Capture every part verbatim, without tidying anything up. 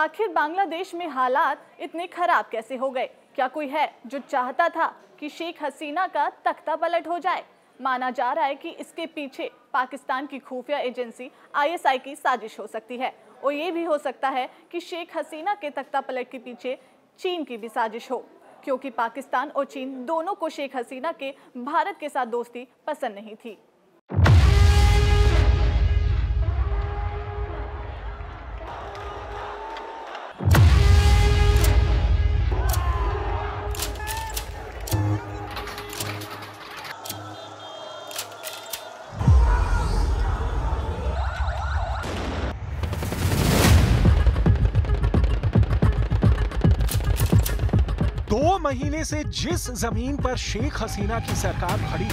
आखिर बांग्लादेश में हालात इतने खराब कैसे हो गए? क्या कोई है जो चाहता था कि शेख हसीना का तख्ता पलट हो जाए? माना जा रहा है कि इसके पीछे पाकिस्तान की खुफिया एजेंसी आई एस आई की साजिश हो सकती है और ये भी हो सकता है कि शेख हसीना के तख्ता पलट के पीछे चीन की भी साजिश हो, क्योंकि पाकिस्तान और चीन दोनों को शेख हसीना के भारत के साथ दोस्ती पसंद नहीं थी। दो महीने से जिस जमीन पर शेख हसीना की सरकार खड़ी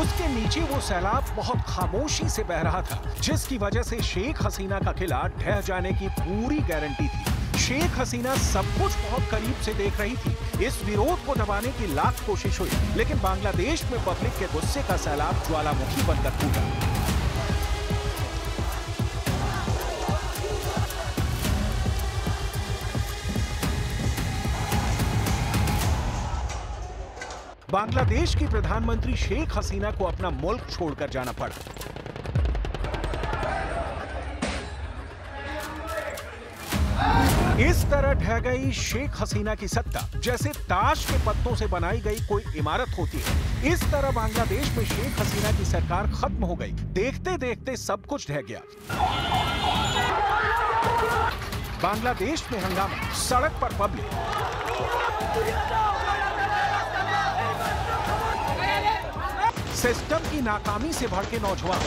उसके नीचे वो सैलाब बहुत खामोशी से बह रहा था, जिसकी वजह से शेख हसीना का किला ढह जाने की पूरी गारंटी थी। शेख हसीना सब कुछ बहुत करीब से देख रही थी। इस विरोध को दबाने की लाख कोशिश हुई, लेकिन बांग्लादेश में पब्लिक के गुस्से का सैलाब ज्वालामुखी बनकर फूटा। बांग्लादेश की प्रधानमंत्री शेख हसीना को अपना मुल्क छोड़कर जाना पड़ा। इस तरह ढह गई शेख हसीना की सत्ता, जैसे ताश के पत्तों से बनाई गई कोई इमारत होती है। इस तरह बांग्लादेश में शेख हसीना की सरकार खत्म हो गई। देखते देखते सब कुछ ढह गया। बांग्लादेश में हंगामा, सड़क पर पब्लिक, सिस्टम की नाकामी से भड़के नौजवान।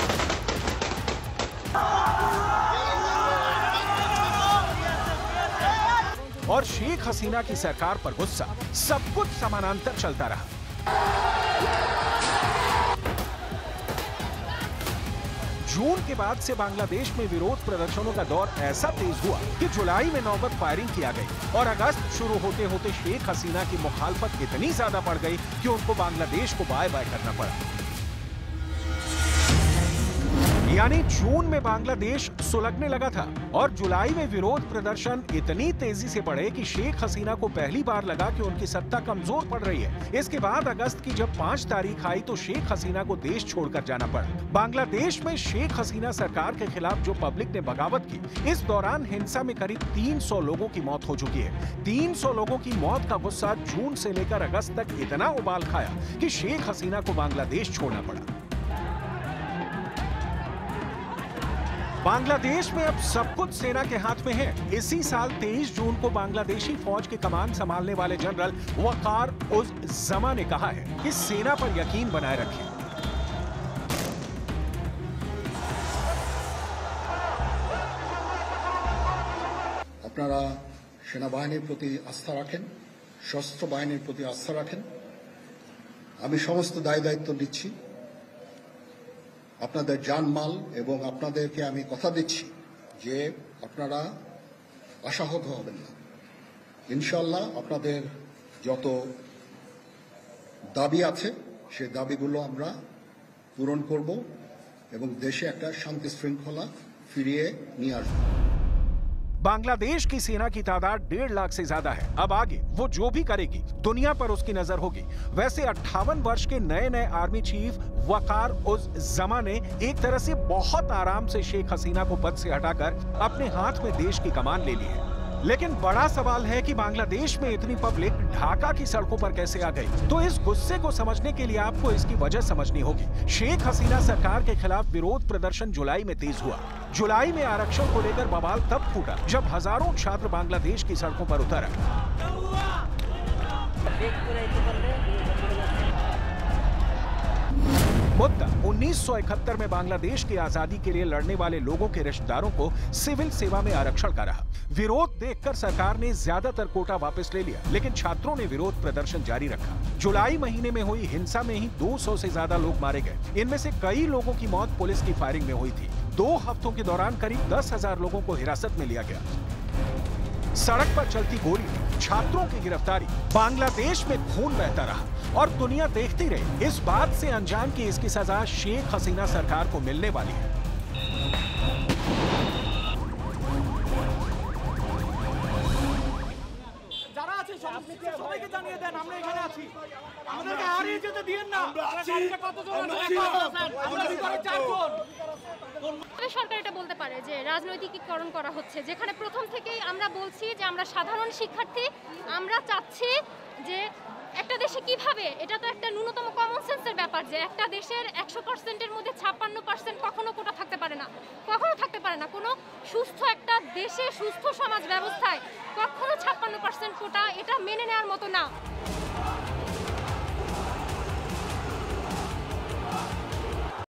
और शेख हसीना की सरकार पर गुस्सा, सब कुछ समानांतर चलता रहा। जून के बाद से बांग्लादेश में विरोध प्रदर्शनों का दौर ऐसा तेज हुआ कि जुलाई में नौबत फायरिंग किया गई और अगस्त शुरू होते होते शेख हसीना की मुखालफत इतनी ज्यादा बढ़ गई कि उनको बांग्लादेश को बाय बाय करना पड़ा। यानी जून में बांग्लादेश सुलगने लगा था और जुलाई में विरोध प्रदर्शन इतनी तेजी से बढ़े कि शेख हसीना को पहली बार लगा कि उनकी सत्ता कमजोर पड़ रही है। इसके बाद अगस्त की जब पाँच तारीख आई तो शेख हसीना को देश छोड़कर जाना पड़ा। बांग्लादेश में शेख हसीना सरकार के खिलाफ जो पब्लिक ने बगावत की, इस दौरान हिंसा में करीब तीन सौ लोगों की मौत हो चुकी है। तीन सौ लोगों की मौत का गुस्सा जून से लेकर अगस्त तक इतना उबाल खाया कि शेख हसीना को बांग्लादेश छोड़ना पड़ा। बांग्लादेश में अब सब कुछ सेना के हाथ में है। इसी साल तेईस जून को बांग्लादेशी फौज की कमान संभालने वाले जनरल वकार उस जमाने ने कहा है कि सेना पर यकीन बनाए रखें। अपनारा सेनाबाहिनी प्रति आस्था रखें, सशस्त्र बाहिनी प्रति आस्था रखें। आमी समस्त दाय दायित्व निच्छी। আপনাদের জানমাল এবং আপনাদেরকে আমি কথা দিচ্ছি যে আপনারা আশাহত হবেন না। ইনশাআল্লাহ আপনাদের যত দাবি আছে সেই দাবিগুলো আমরা পূরণ করব এবং দেশে একটা শান্তি শৃঙ্খলা ফিরিয়ে নিয়ে আসব। बांग्लादेश की सेना की तादाद डेढ़ लाख से ज्यादा है। अब आगे वो जो भी करेगी दुनिया पर उसकी नजर होगी। वैसे अट्ठावन वर्ष के नए नए आर्मी चीफ वकार उस जमाने ने एक तरह से बहुत आराम से शेख हसीना को पद से हटाकर अपने हाथ में देश की कमान ले ली है। लेकिन बड़ा सवाल है कि बांग्लादेश में इतनी पब्लिक ढाका की सड़कों पर कैसे आ गई? तो इस गुस्से को समझने के लिए आपको इसकी वजह समझनी होगी। शेख हसीना सरकार के खिलाफ विरोध प्रदर्शन जुलाई में तेज हुआ। जुलाई में आरक्षण को लेकर बवाल तब फूटा जब हजारों छात्र बांग्लादेश की सड़कों पर उतरे। मुद्दा उन्नीस सौ इकहत्तर में बांग्लादेश की आजादी के लिए लड़ने वाले लोगों के रिश्तेदारों को सिविल सेवा में आरक्षण का रहा। विरोध देखकर सरकार ने ज्यादातर कोटा वापस ले लिया, लेकिन छात्रों ने विरोध प्रदर्शन जारी रखा। जुलाई महीने में हुई हिंसा में ही दो सौ से ज्यादा लोग मारे गए। इनमें से कई लोगों की मौत पुलिस की फायरिंग में हुई थी। दो हफ्तों के दौरान करीब दस हजार लोगों को हिरासत में लिया गया। सड़क पर चलती गोली, छात्रों की गिरफ्तारी, बांग्लादेश में खून बहता रहा और दुनिया देखती रही। इस बात से अनजान कि इसकी सजा शेख हसीना सरकार को मिलने वाली है। রাজনৈতিকীকরণ করা হচ্ছে যেখানে প্রথম থেকেই আমরা বলছি যে আমরা সাধারণ শিক্ষার্থী আমরা চাচ্ছি যে একটা দেশে কিভাবে এটা তো একটা ন্যূনতম কমন সেন্সের ব্যাপার যে একটা দেশের একশো পার্সেন্টের মধ্যে ছাপ্পান্ন পার্সেন্ট কখনো কোটা থাকতে পারে না কখনো থাকতে পারে না কোনো সুস্থ একটা দেশে সুস্থ সমাজ ব্যবস্থায় কখনো ছাপ্পান্ন পার্সেন্ট কোটা এটা মেনে নেওয়ার মতো না।